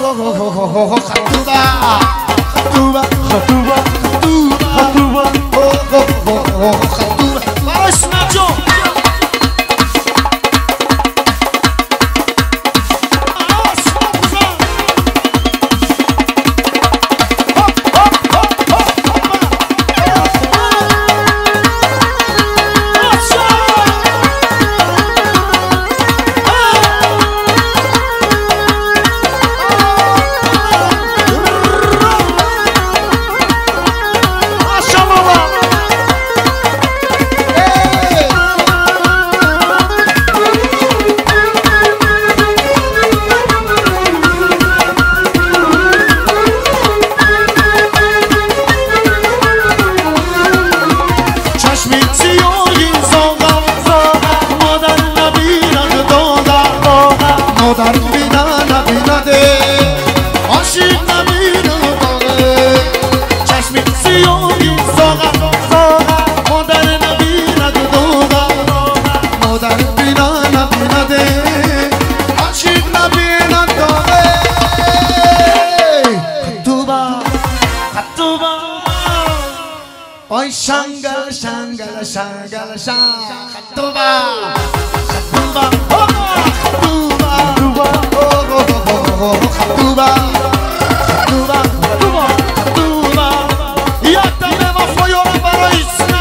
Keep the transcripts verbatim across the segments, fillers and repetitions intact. Tuba, tuba, tuba. Y hasta me va a follar para irse.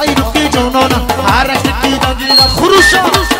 I don't need to go.